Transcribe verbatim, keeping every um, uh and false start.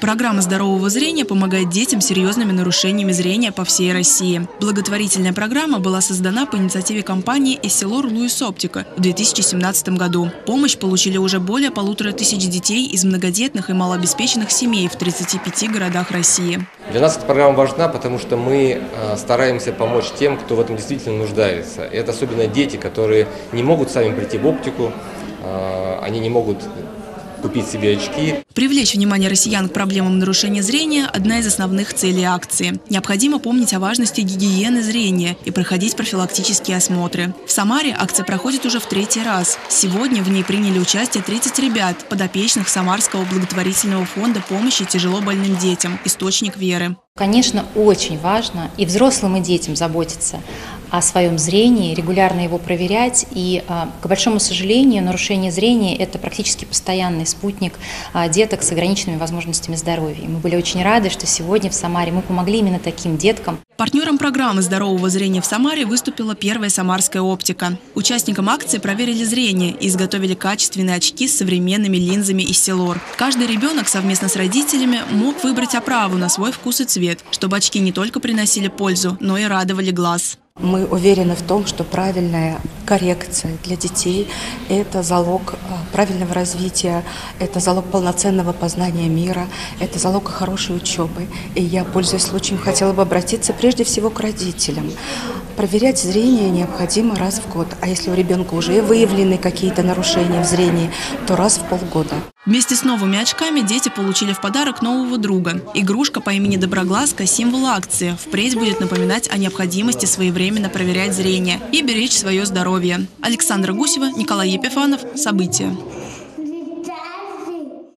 Программа здорового зрения помогает детям с серьезными нарушениями зрения по всей России. Благотворительная программа была создана по инициативе компании «Эссилор» Оптика в две тысячи семнадцатом году. Помощь получили уже более полутора тысяч детей из многодетных и малообеспеченных семей в тридцати пяти городах России. Для нас эта программа важна, потому что мы стараемся помочь тем, кто в этом действительно нуждается. Это особенно дети, которые не могут сами прийти в оптику, они не могут купить себе очки. Привлечь внимание россиян к проблемам нарушения зрения – одна из основных целей акции. Необходимо помнить о важности гигиены зрения и проходить профилактические осмотры. В Самаре акция проходит уже в третий раз. Сегодня в ней приняли участие тридцать ребят, подопечных Самарского благотворительного фонда помощи тяжело больным детям «Источник веры». Конечно, очень важно и взрослым, и детям заботиться о своем зрении, регулярно его проверять. И, к большому сожалению, нарушение зрения – это практически постоянный спутник деток с ограниченными возможностями здоровья. И мы были очень рады, что сегодня в Самаре мы помогли именно таким деткам. Партнером программы здорового зрения в Самаре выступила первая самарская оптика. Участникам акции проверили зрение и изготовили качественные очки с современными линзами «Эссилор». Каждый ребенок совместно с родителями мог выбрать оправу на свой вкус и цвет, чтобы очки не только приносили пользу, но и радовали глаз. Мы уверены в том, что правильная коррекция для детей – это залог правильного развития, это залог полноценного познания мира, это залог хорошей учебы. И я, пользуясь случаем, хотела бы обратиться прежде всего к родителям. Проверять зрение необходимо раз в год, а если у ребенка уже выявлены какие-то нарушения в зрении, то раз в полгода. Вместе с новыми очками дети получили в подарок нового друга. Игрушка по имени Доброглазка – символ акции. Впредь будет напоминать о необходимости своевременно проверять зрение и беречь свое здоровье. Александра Гусева, Николай Епифанов. События.